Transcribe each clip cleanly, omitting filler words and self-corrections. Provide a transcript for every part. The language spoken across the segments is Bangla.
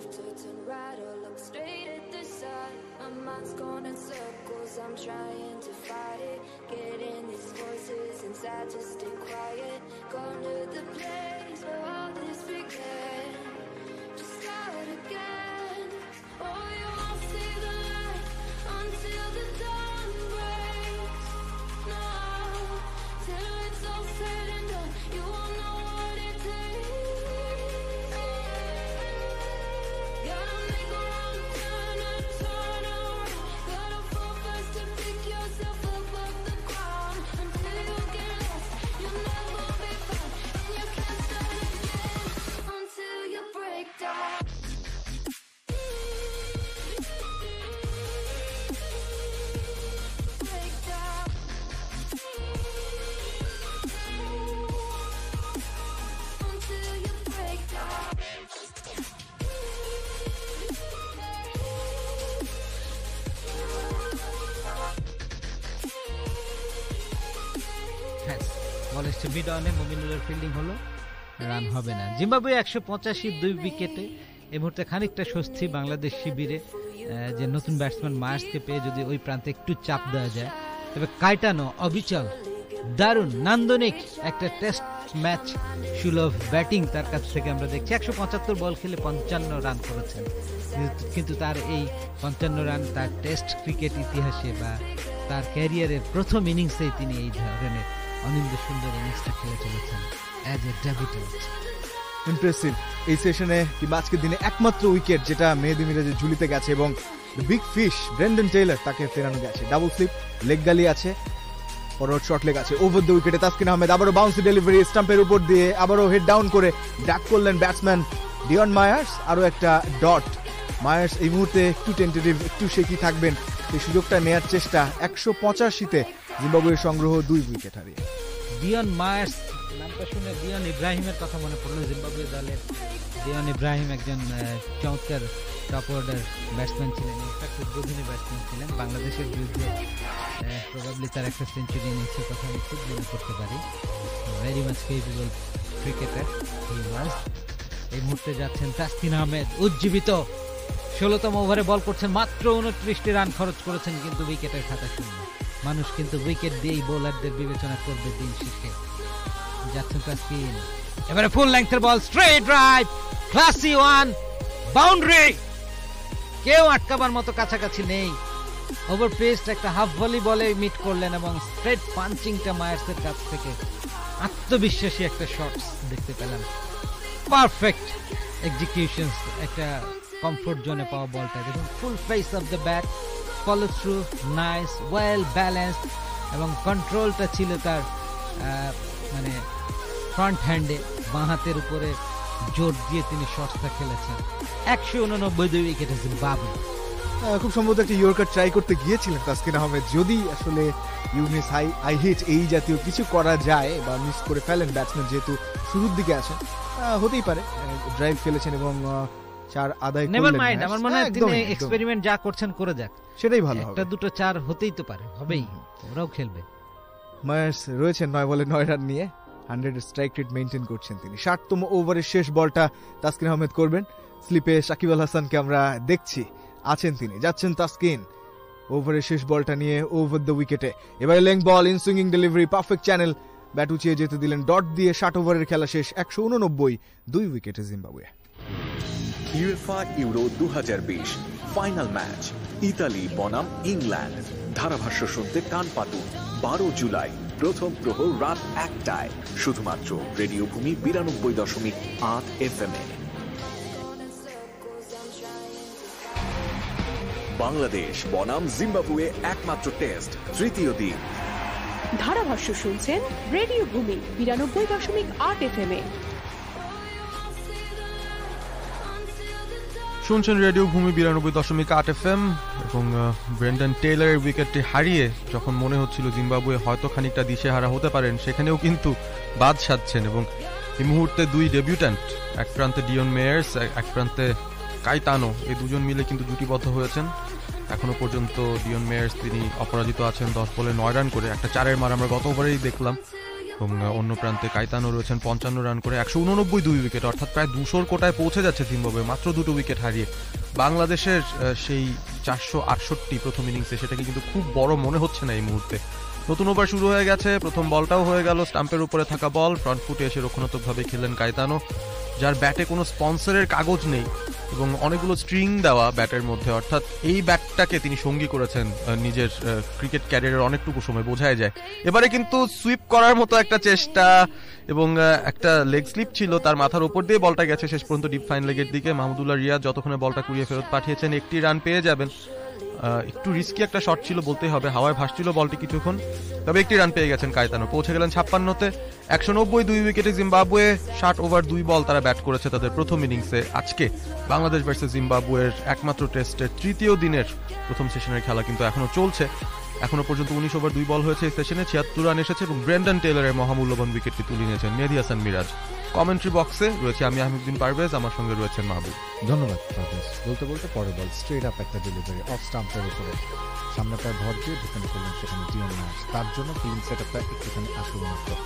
left or turn right or look straight at the sun. My mind's gone in circles, I'm trying to fight it. Getting these voices inside to stay quiet. Gone to the place where all this began. Just start again. Oh, you won't see the light until the dawn breaks. No, till it's all said and done. You won't know what it takes. মিডনে মুমিনুলের ফিল্ডিং হলো, রান হবে না। জিম্বাবুয়ে ১৮২ উইকেটে এই মুহূর্তে খানিকটা স্বস্তি। বাংলাদেশ শিবিরে যে নতুন ব্যাটসম্যান মায়ার্সকে পেয়ে যদি ওই প্রান্তে একটু চাপ দেওয়া যায়, তবে কাইটানো অবিচল, দারুণ নান্দনিক একটা টেস্ট ম্যাচ সুলভ ব্যাটিং তার কাছ থেকে আমরা দেখছি। ১৭৫ বল খেলে ৫৫ রান করেছেন, কিন্তু তার এই ৫৫ রান তার টেস্ট ক্রিকেট ইতিহাসে বা তার ক্যারিয়ারের প্রথম ইনিংসেই তিনি এই ধরনের অনিন্দ্য সুন্দর ইনিংসটা খেলে চলেছেন অ্যাজ এ ডেবিউট্যান্ট। ইমপ্রেসিভ এই সেশনে কিংবা আজকের দিনে একমাত্র উইকেট যেটা মেহেদি মিরাজের ঝুলিতে গেছে এবং বিগ ফিশ ব্র্যান্ডন টেইলর তাকে ফেরানো গেছে। ডাবল স্লিপ, লেগ গালি আছে, ফরওয়ার্ড শট লেগ আছে, ওভার দ্য উইকেটে তাসকিন আহমেদ আবারও বাউন্সি ডেলিভারি, স্টাম্পের উপর দিয়ে আবারও হেড ডাউন করে ডাক করলেন ব্যাটসম্যান ডিয়ন মায়ার্স। আরও একটা ডট। মায়ার্স এই মুহূর্তে একটু টেন্টেটিভ, একটু শেকি থাকবেন, সেই সুযোগটা নেওয়ার চেষ্টা। ১৮৫তে জিম্বাবুয়ের সংগ্রহ ২ উইকেট হারিয়ে। ডিয়ন মায়ার্স নামটা শুনে ডিয়ন ইব্রাহিমের কথা মনে পড়লো, জিম্বাবুয়ে দলের। ডিয়ন ইব্রাহিম একজন চমৎকার টপ অর্ডার ব্যাটসম্যান ছিলেন, ইনফ্যাক্ট উদ্বোধনী ব্যাটসম্যান ছিলেন। বাংলাদেশের বিরুদ্ধে প্রবাবলি তার একটা সেঞ্চুরি ইনিংসের কথা আমি খুব মনে করতে পারি। Very much capable cricketer he was. এই মুহূর্তে যাচ্ছেন তাসকিন আহমেদ উজ্জীবিত, ১৬তম ওভারে বল করছেন, মাত্র ২৯টি রান খরচ করেছেন, কিন্তু উইকেটের খাতা শূন্য। মানুষ কিন্তু উইকেট দিয়েই বোলারদের বিবেচনা করবে দিন শেষে। যাচ্ছেন তাসকিন, এবারে ফুল লেংথের ball, straight drive, classy one, boundary, কেউ আটকাবার মতো কাছাকাছি নেই। ওভার পেস্ট একটা হাফ ভলি বলে মিট করলেন এবং স্ট্রেট পাঞ্চিংটা মায়ার্সের কাছ থেকে আত্মবিশ্বাসী একটা শটস দেখতে পেলাম। পারফেক্ট এক্সিকিউশন, একটা কমফোর্ট জোনে পাওয়া বলটা দেখুন, full face of the bat, follow through nice, well balanced, এবং কন্ট্রোলটা ছিল তার মানে ফ্রন্ট হ্যান্ডে, বাঁ হাতের উপরে জোর দিয়ে তিনি শটটা খেলেছেন। ১৮৯ উইকেটে জিম্বাবুয়ে। খুব সম্ভবত একটা ইয়র্কার ট্রাই করতে গিয়েছিলেন তাসকিন আহমেদ, যদি আসলে you miss high I hit এই জাতীয় কিছু করা যায় বা মিস করে ফেলেন ব্যাটসম্যান, যেহেতু শুরুর দিকে আছেন হতেই পারে। ড্রাইভ খেলেছেন এবং স্লিপে সাকিব আল হাসানকে আমরা দেখছি, আছেন তিনি। যাচ্ছেন তাসকিন ওভারের শেষ বলটা নিয়ে ওভার দ্য উইকেটে, এবারে length ball, in swing delivery, perfect channel, bat উঁচিয়ে যেতে দিলেন ডট দিয়ে। ৬০ ওভারের খেলা শেষ, ১৮৯, ২ উইকেটে Zimbabwe. UEFA euro 2020 final match Italy বনাম ইংল্যান্ড, ধারাভাষ্য শুনতে কান পাতুন ১২ জুলাই প্রথম প্রহর রাত ১টায়, শুধুমাত্র রেডিও ভূমি ৯২.৮ FM। বাংলাদেশ বনাম জিম্বাবুয়ে একমাত্র টেস্ট, তৃতীয় দিন। ধারাভাষ্য শুনছেন রেডিও ভূমি ৯২.৮ FM। শুনছেন রেডিও ভূমি ৯২.৮ FM। এবং ব্র্যান্ডন টেইলরের উইকেটটি হারিয়ে যখন মনে হচ্ছিল জিম্বাবুয়ে হয়তো খানিকটা দিশেহারা হতে পারেন, সেখানেও কিন্তু বাদ সাধছেন। এবং এই মুহূর্তে দুই ডেবিউট্যান্ট, এক প্রান্তে ডিয়ন মেয়ার্স, এক প্রান্তে কাইতানো, এই দুজন মিলে কিন্তু জুটিবদ্ধ হয়েছেন। এখনও পর্যন্ত ডিয়ন মেয়ার্স তিনি অপরাজিত আছেন, ১০ বলে ৯ রান করে। একটা ৪-এর মার আমরা গত ওভারেই দেখলাম। অন্য প্রান্তে কাইতানো রয়েছেন ৫৫ রান করে ১৮৯ দুই উইকেট, অর্থাৎ প্রায় ২০০ কোটায় পৌঁছে যাচ্ছে জিম্বাবুয়ে মাত্র দুটো উইকেট হারিয়ে। বাংলাদেশের সেই ৪৬৮ প্রথম ইনিংসে সেটাকে কিন্তু খুব বড় মনে হচ্ছে না এই মুহূর্তে। নতুন ওভার শুরু হয়ে গেছে, প্রথম বলটাও হয়ে গেল স্টাম্পের উপরে থাকা বল, ফ্রন্ট ফুটে এসে রক্ষণাত্মকভাবে খেলেন কাইতানো, যার ব্যাটে কোনো স্পন্সরের কাগজ নেই এবং অনেকগুলো স্ট্রিং দেওয়া ব্যাটের মধ্যে, অর্থাৎ এই ব্যাটটাকে তিনি সঙ্গী করেছেন নিজের ক্রিকেট ক্যারিয়ারের অনেকটুকু সময়, বোঝাই যায়। এবারে কিন্তু সুইপ করার মতো একটা চেষ্টা এবং একটা লেগ স্লিপ ছিল, তার মাথার উপর দিয়ে বলটা গেছে শেষ পর্যন্ত ডিপ ফাইন লেগের দিকে। মাহমুদুল্লাহ রিয়াজ যতক্ষণে বলটা কুড়িয়ে ফেরত পাঠিয়েছেন একটি রান পেয়ে যাবেন, একটু রিস্কি একটা শট ছিল বলতে হবে, হাওয়ায় ভাসছিল বলটি কিছুক্ষণ, তবে একটি রান পেয়ে গেছেন কাইতানো, পৌঁছে গেলেন ৫৬তে। ১৯০ দুই উইকেটে জিম্বাবুয়ে ৬০ ওভার ২ বল তারা ব্যাট করেছে তাদের প্রথম ইনিংসে। আজকে বাংলাদেশ ভার্সেস জিম্বাবুয়ের একমাত্র টেস্টের তৃতীয় দিনের প্রথম সেশনের খেলা কিন্তু এখনো চলছে। এখনো পর্যন্ত ১৯ ওভার ২ বল হয়েছে এই সেশনে, ৭৬ রান এসেছে এবং ব্র্যান্ডন টেইলরের মহামূল্যবান উইকেটটি তুলে নিয়েছেন মেহেদি হাসান মিরাজ। কমেন্ট্রি বক্সে রয়েছে আমি আহমেদিন পারভেজ, আমার সঙ্গে রয়েছেন মাহবুব। ধন্যবাদ পারভেজ। বলতে বলতে পরের বল স্ট্রেট আপ একটা ডেলিভারি অফ স্টাম্পের উপরে, সামনে প্রায় ভর দিয়ে ঢুকানো করলেন সেখানে ডিওন মায়ার্স, তার জন্য টিম সেট আপটা একটুখানি আক্রমণাত্মক।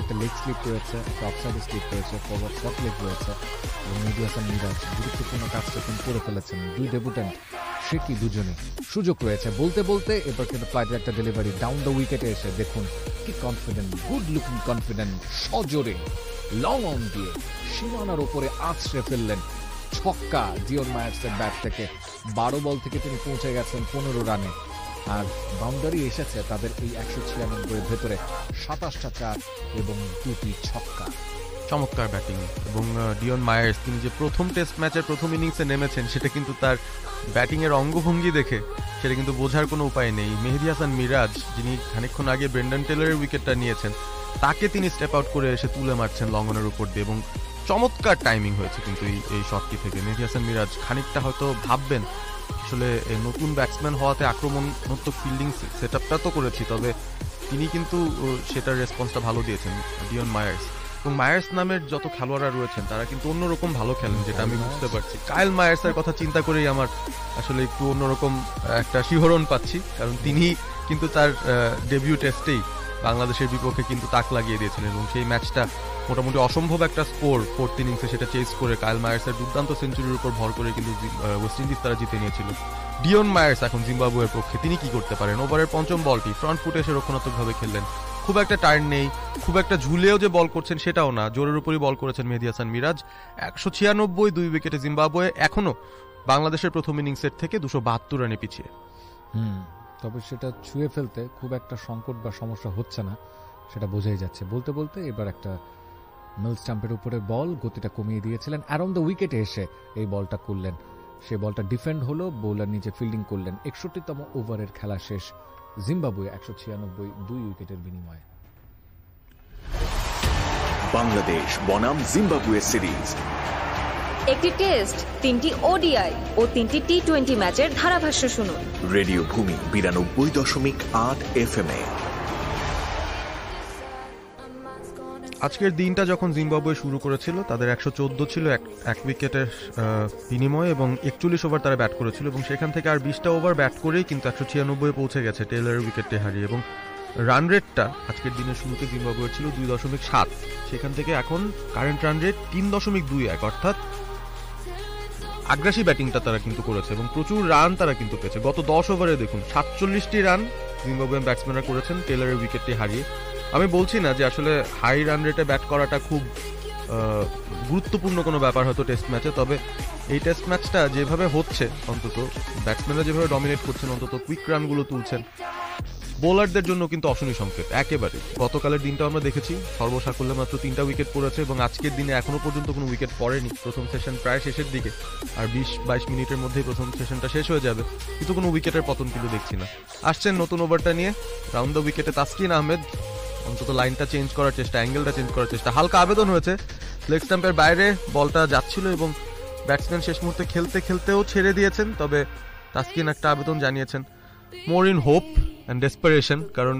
একটা লেগ স্লিপ রয়েছে, একটা অফসাইড স্লিপ রয়েছে, ফরওয়ার্ড শট লেগ রয়েছে এবং মেহেদি হাসান মিরাজ গুরুত্বপূর্ণ কাজটা তিনি করে ফেলেছেন। দুই ডেবুট্যান্ট সেটি দুজনে সুযোগ রয়েছে বলতে বলতে। এবার কিন্তু ফ্লাইটের একটা ডেলিভারি ডাউন দ্য উইকেটে এসে দেখুন কি কনফিডেন্ট, গুড লুকিং কনফিডেন্ট, সজোরে লং অন দিয়ে সীমানার ওপরে আছড়ে ফেললেন ছক্কা ডিওন মায়ার্সের ব্যাট থেকে। ১২ বল থেকে তিনি পৌঁছে গেছেন ১৫ রানে, আর বাউন্ডারি এসেছে তাদের এই ১৯৬ ভেতরে ২৭টা ৪ এবং ২টি ছক্কা। চমৎকার ব্যাটিং এবং ডিওন মায়ার্স তিনি যে প্রথম টেস্ট ম্যাচের প্রথম ইনিংসে নেমেছেন সেটা কিন্তু তার ব্যাটিংয়ের অঙ্গভঙ্গি দেখে সেটা কিন্তু বোঝার কোনো উপায় নেই। মেহেদি হাসান মিরাজ যিনি খানিকক্ষণ আগে ব্র্যান্ডন টেইলরের উইকেটটা নিয়েছেন তাকে তিনি স্টেপ আউট করে এসে তুলে মারছেন লঙ্ঘনের উপর দিয়ে এবং চমৎকার টাইমিং হয়েছে কিন্তু এই শটটি থেকে। মেহেদি হাসান মিরাজ খানিকটা হয়তো ভাববেন আসলে নতুন ব্যাটসম্যান হওয়াতে আক্রমণাত্মক ফিল্ডিং সেট আপটা তো করেছি, তবে তিনি কিন্তু সেটার রেসপন্সটা ভালো দিয়েছেন ডিওন মায়ার্স। এবং মায়ার্স নামের যত খেলোয়াড়রা রয়েছেন তারা কিন্তু অন্যরকম ভালো খেলেন যেটা আমি বুঝতে পারছি। কাইল মায়ার্সের কথা চিন্তা করেই আমার আসলে একটু অন্যরকম একটা শিহরণ পাচ্ছি, কারণ তিনি কিন্তু তার ডেবিউ টেস্টেই বাংলাদেশের বিপক্ষে কিন্তু তাক লাগিয়ে দিয়েছেন এবং সেই ম্যাচটা মোটামুটি অসম্ভব একটা স্কোর 4th ইনিংসে সেটা চেস করে কাইল মায়ার্সের দুর্দান্ত সেঞ্চুরির উপর ভর করে কিন্তু ওয়েস্ট ইন্ডিজ তারা জিতে নিয়েছিল। ডিওন মায়ার্স এখন জিম্বাবুয়ের পক্ষে তিনি কি করতে পারেন? ওভারের ৫ম বলটি ফ্রন্ট ফুটে এসে রক্ষণাত্মকভাবে খেললেন, খুব একটা টার্ন নেই, খুব একটা ঝুলেও যে বল করছেন সেটাও না, জোরের উপরই বল করেছেন মেহেদি হাসান মিরাজ। ১৯৬ দুই উইকেটে জিম্বাবুয়ে এখনো বাংলাদেশের প্রথম ইনিংসের থেকে ২৭২ রানে পিছিয়ে। তবে সেটা ছুঁয়ে ফেলতে খুব একটা সংকট বা সমস্যা হচ্ছে না সেটা বোঝাই যাচ্ছে। বলতে বলতে এবার একটা মিল স্টাম্পের উপরে বল, গতিটা কমিয়ে দিয়েছিলেন, অ্যারাউন্ড দ্য উইকেটে এসে এই বলটা করলেন, সে বলটা ডিফেন্ড হলো, বোলার নিজে ফিল্ডিং করলেন। ৬১তম ওভারের খেলা শেষ, জিম্বাবুয়ে ১৯৬ ২ উইকেটের বিনিময়ে। বাংলাদেশ বনাম জিম্বাবুয়ে সিরিজ, একটি টেস্ট, 3টি ওডিআই ও 3টি টি-20 ম্যাচের ধারাভাষ্য শুনুন রেডিও ভূমি ৯২.৮ FM এ। আজকের দিনটা যখন জিম্বাবুয়ে শুরু করেছিল তাদের ১১৪ ছিল এক উইকেটের বিনিময়ে এবং ৪১ ওভার তারা ব্যাট করেছিল এবং সেখান থেকে আর ২০টা ওভার ব্যাট করেই কিন্তু ১৯৬ পৌঁছে গেছে টেইলরের উইকেটটি হারিয়ে। এবং রান রেটটা আজকের দিনের শুরুতে জিম্বাবুয়ের ছিল ২.৭, সেখান থেকে এখন কারেন্ট রান রেট ৩.২১, অর্থাৎ আগ্রাসী ব্যাটিংটা তারা কিন্তু করেছে এবং প্রচুর রান তারা কিন্তু পেয়েছে। গত 10 ওভারে দেখুন ৪৭টি রান জিম্বাবুয়ের ব্যাটসম্যানরা করেছেন টেইলরের উইকেটটি হারিয়ে। আমি বলছি না যে আসলে হাই রান রেটে ব্যাট করাটা খুব গুরুত্বপূর্ণ কোনো ব্যাপার হয়তো টেস্ট ম্যাচে, তবে এই টেস্ট ম্যাচটা যেভাবে হচ্ছে অন্তত ব্যাটসম্যানরা যেভাবে ডমিনেট করছেন, অন্তত কুইক রানগুলো তুলছেন, বোলারদের জন্য কিন্তু অশনি সংকেত একেবারে। গতকালের দিনটা আমরা দেখেছি সর্বসাকুল্যে মাত্র 3টা উইকেট পড়েছে এবং আজকের দিনে এখনো পর্যন্ত কোনো উইকেট পড়েনি। প্রথম সেশন প্রায় শেষের দিকে, আর ২০-২২ মিনিটের মধ্যেই প্রথম সেশনটা শেষ হয়ে যাবে, কিন্তু কোনো উইকেটের পতন কিন্তু দেখছি না। আসছেন নতুন ওভারটা নিয়ে, রাউন্ড দ্য উইকেটে তাসকিন আহমেদ অন্তত লাইনটা চেঞ্জ করার চেষ্টা, অ্যাঙ্গেলটা চেঞ্জ করার চেষ্টা, হালকা আবেদন হয়েছে, লেগ স্টাম্পের বাইরে বলটা যাচ্ছিল এবং ব্যাটসম্যান শেষ মুহূর্তে খেলতে খেলতেও ছেড়ে দিয়েছেন, তবে তাসকিন একটা আবেদন জানিয়েছেন, more in hope and desperation, কারণ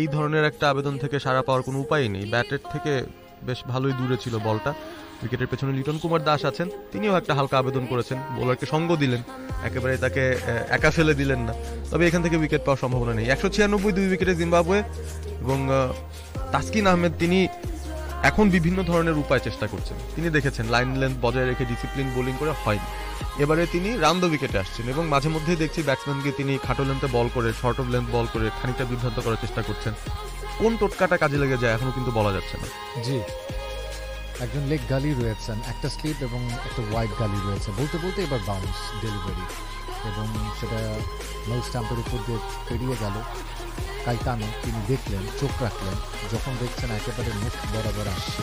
এই ধরনের একটা আবেদন থেকে সাড়া পাওয়ার কোনো উপায় নেই। ব্যাটের থেকে বেশ ভালোই দূরে ছিল বলটা, উইকেটের পেছনে লিটন কুমার দাস আছেন, তিনিও একটা হালকা আবেদন করেছেন, বোলারকে সঙ্গ দিলেন, একেবারে তাকে একা ফেলে দিলেন না। তবে এখান থেকে উইকেট পাওয়ার সম্ভাবনা নেই। ১৯৬ দুই উইকেটে জিম্বাবুয়ে, এবং তাসকিন আহমেদ তিনি এখন বিভিন্ন ধরনের উপায় চেষ্টা করছেন। তিনি দেখেছেন লাইন লেন্থ বজায় রেখে ডিসিপ্লিন বোলিং করে হয়নি, এবারে তিনি রান দ্য উইকেটে আসছেন এবং মাঝে মধ্যেই দেখছি ব্যাটসম্যানকে তিনি খাটো লেন্থে বল করে, শর্ট অফ লেন্থ বল করে খানিকটা বিভ্রান্ত করার চেষ্টা করছেন। কোন টোটকাটা কাজে লেগে যায় এখনো কিন্তু বলা যাচ্ছে না। জি, একজন লেগ গালি রয়েছেন, একটা স্লিপ এবং একটা ওয়াইড গালি রয়েছে, বলতে বলতে এবার বাউন্স ডেলিভারি, এবং সেটা নো স্ট্যাম্পের উপর দিয়ে পেরিয়ে গেল। কাইতানো তিনি দেখলেন, চোখ রাখলেন, যখন দেখছেন একেবারে মুখ বরাবর আসছে,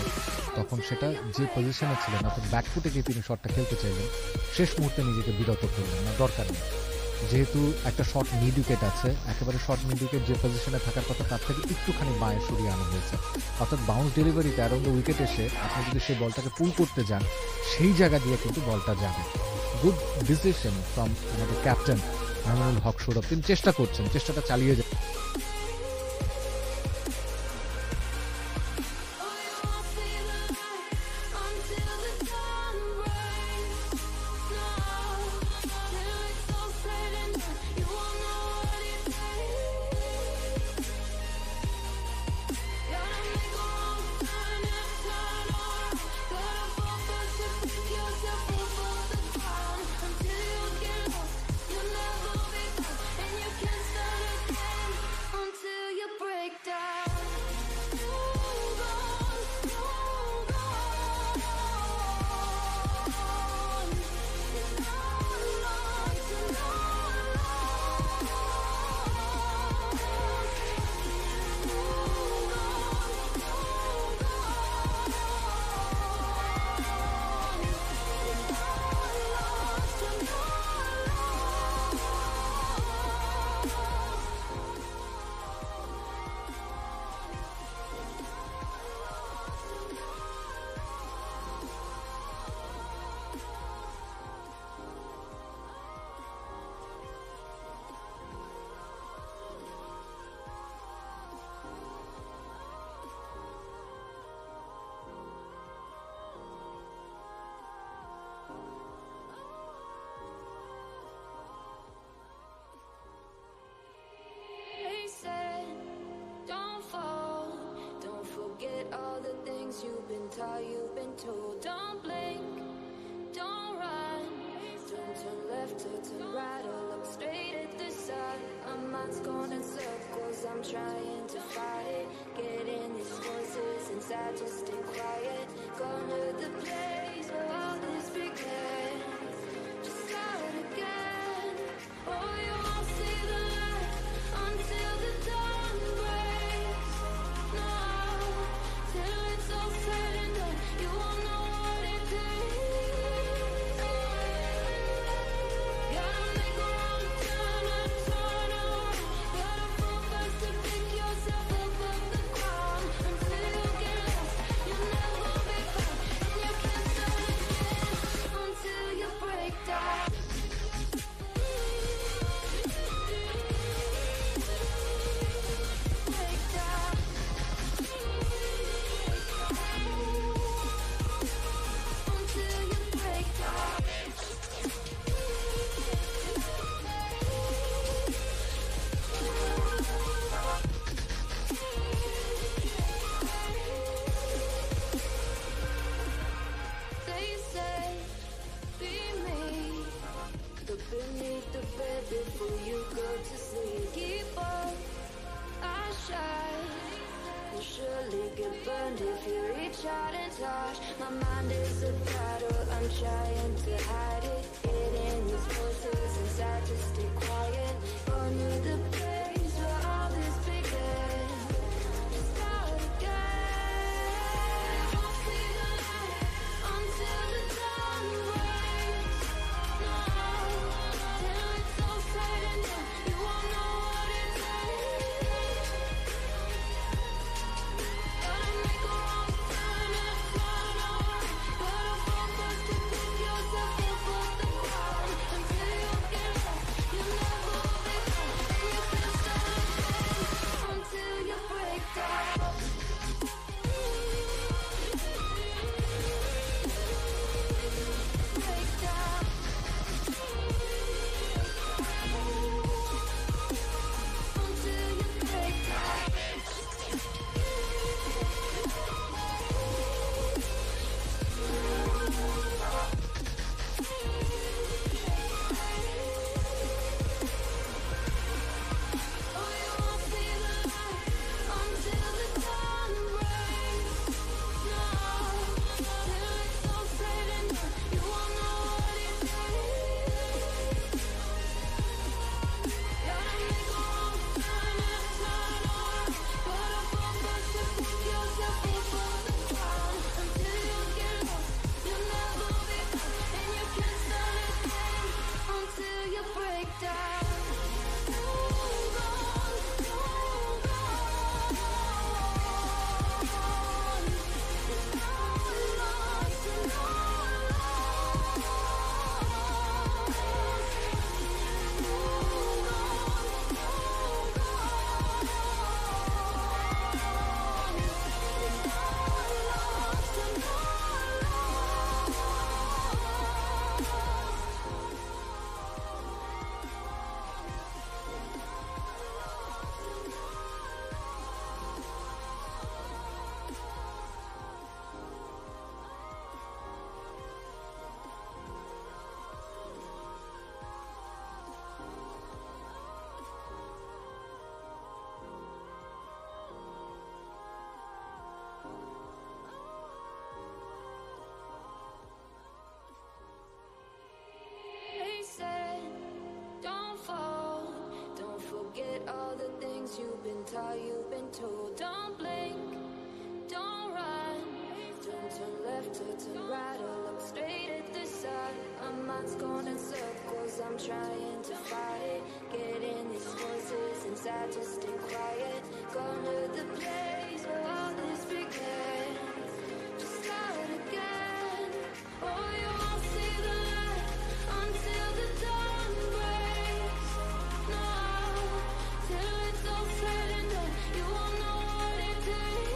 তখন সেটা যে পজিশনে ছিলেন অর্থাৎ ব্যাকফুটে গিয়ে তিনি শটটা খেলতে চাইলেন, শেষ মুহূর্তে নিজেকে বিরত করলেন না, দরকার নেই, যেহেতু একটা শর্ট মিড উইকেট আছে, একেবারে শর্ট মিড উইকেট যে পজিশনে থাকার কথা তার থেকে একটুখানি বাঁয়ে সরিয়ে আনা হয়েছে। অর্থাৎ বাউন্স ডেলিভারিতে অ্যারাউন্ড দ্য উইকেট এসে আপনি যদি সেই বলটাকে পুল করতে যান, সেই জায়গা দিয়ে কিন্তু বলটা যাবে। গুড ডিসিশন ফ্রম আমাদের ক্যাপ্টেন আমিনুল হক সৌরভ, তিনি চেষ্টা করছেন, চেষ্টাটা চালিয়ে যান। You've been taught, you've been told, don't blink, don't run, don't turn left or turn right or look straight at the sun. My mind's going in circles, I'm trying to fight it, getting these voices inside, just stay quiet, going to the place where all this began, just start again. Oh, you won't see the light until the dawn breaks, no, till you won't know what it takes. Gotta make a wrong turn and turn around. Gotta fall fast to pick yourself up off the ground. Until you get lost, you'll never be found. And you can't start again until you break down. to ride or look straight at the side. My mind's going in circles, I'm trying to fight it. Getting these voices inside to stay quiet. Gone to the place where all this began. Just start again. Oh, you won't see the light until the dawn breaks. No, till it's all said and done. You won't know what it takes.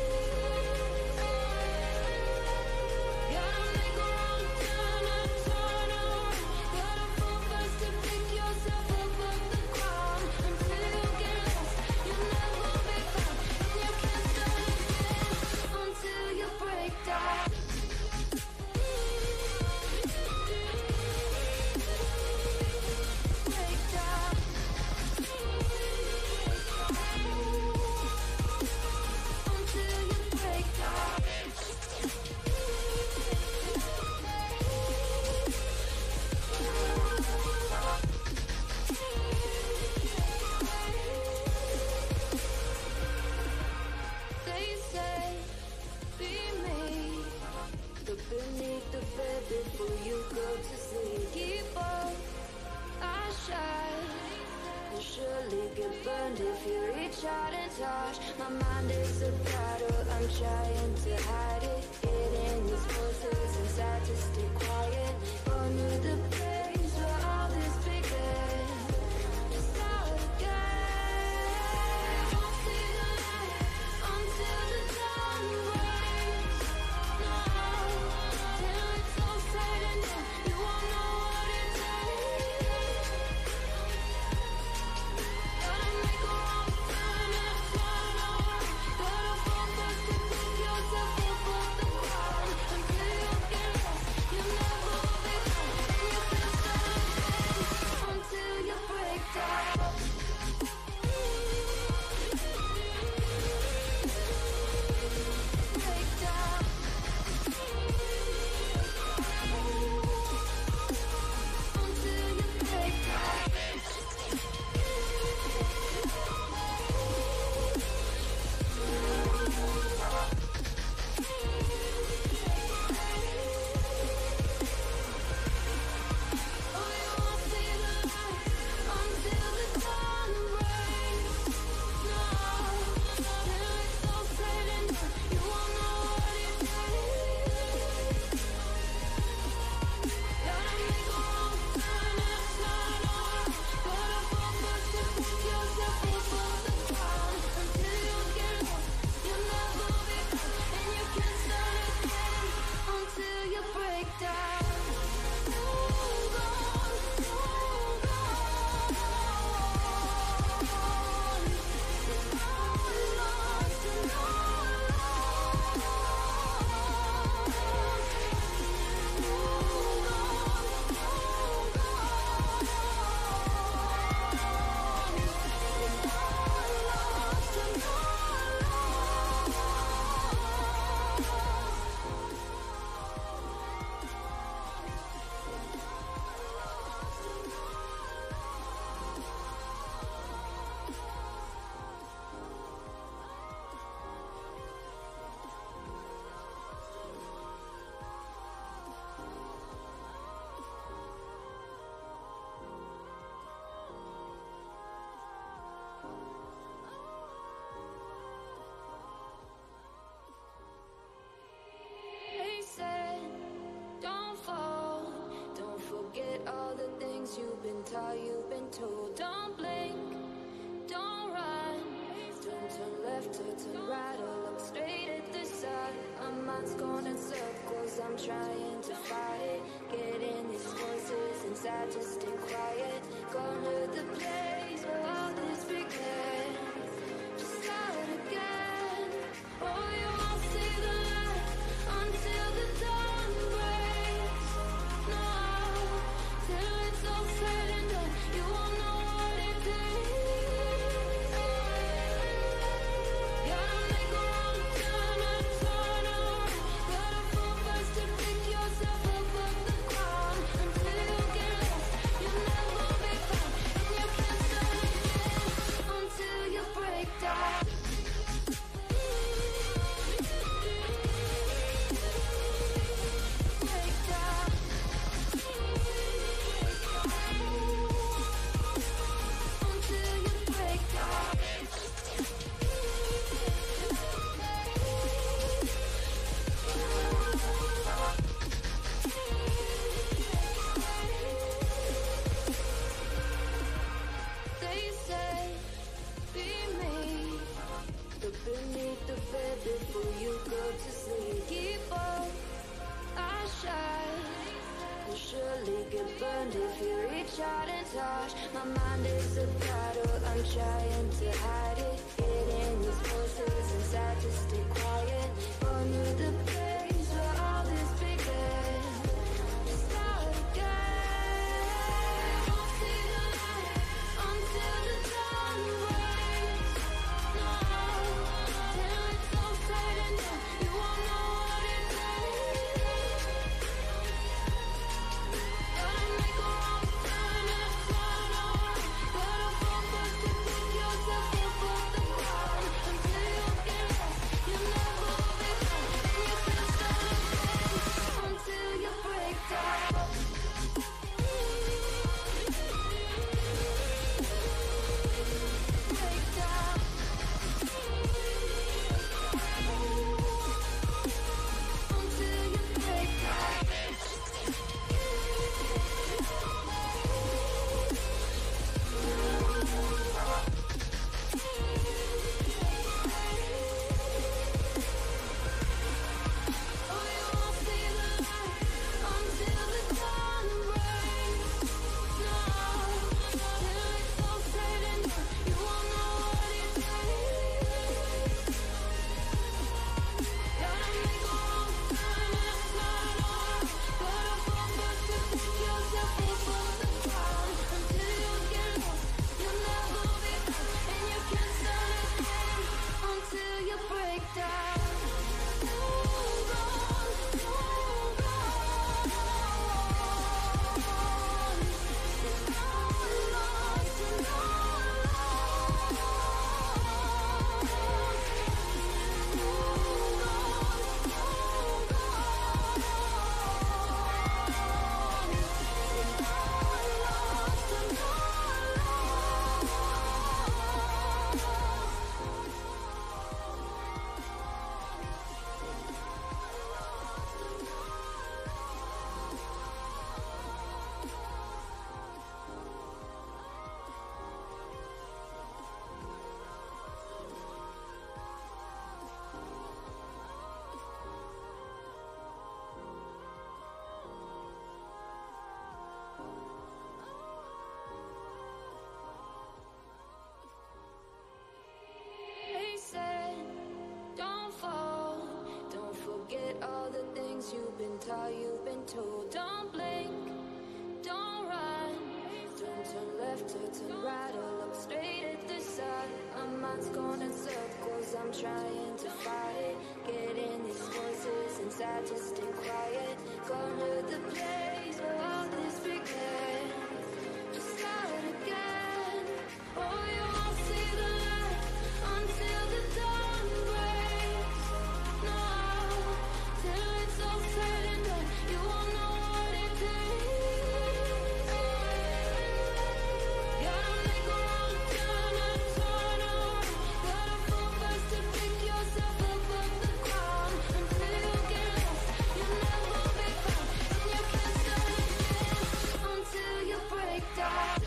surely get burned if you reach out and touch. My mind is a battle, I'm trying to hide it. Hidden these voices inside, just stay quiet. Born through the place where all this began. Start again. Won't see the light until the dawn wakes. No, till it's all said and done, you won't know what it takes. Gotta make a wrong turn and turn around. Gotta focus to pick yourself up off the ground. Until you get lost, you'll never be found. And you can start again until you break down.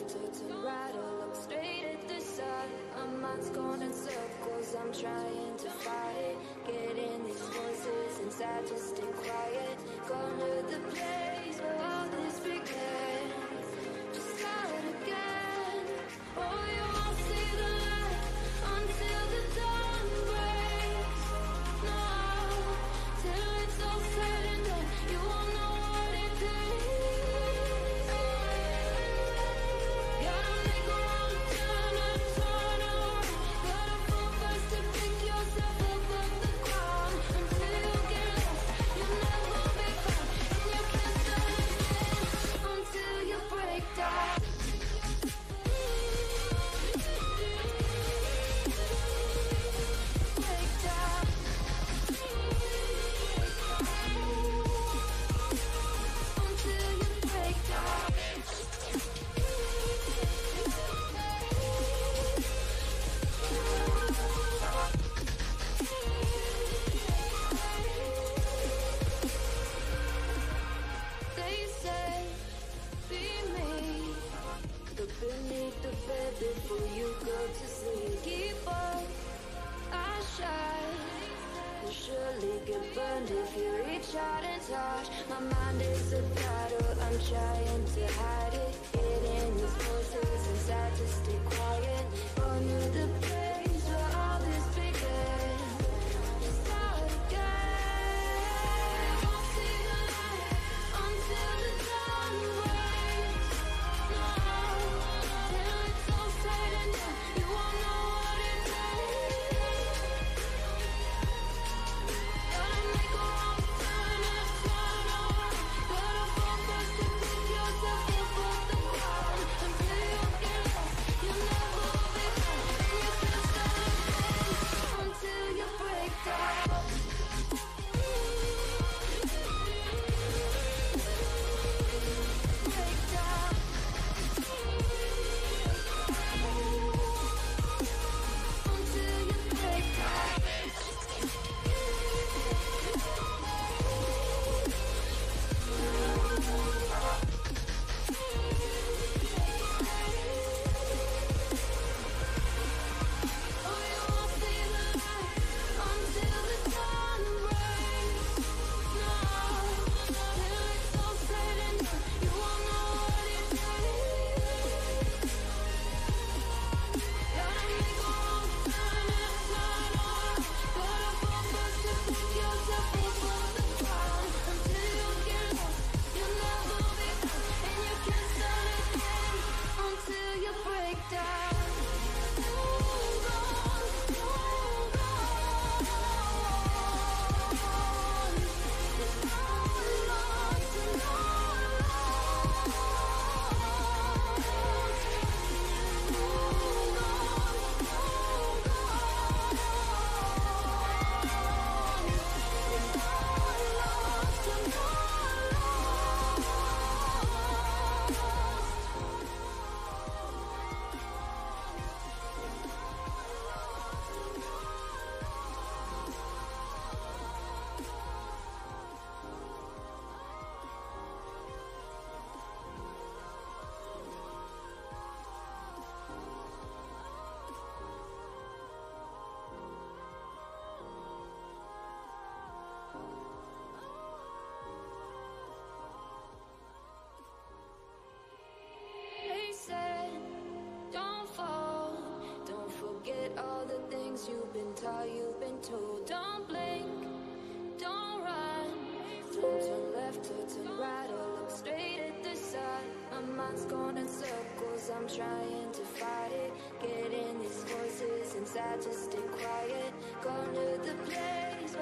drifted to right, I look straight at the side. My mind's going in circles, I'm trying to fight it. Getting these voices inside to stay quiet. Gone to the place where all this began. Just start again. Oh, you won't see the light until the dawn breaks. No, till it's all said and done, you won't know what it takes. Before you go to sleep, keep up, I shine. You'll surely get burned if you reach out and touch. My mind is a battle, I'm trying to hide it. Getting these voices inside to stay quiet. Going to the place where all this began. Just start again. You won't see the light until the dawn wakes.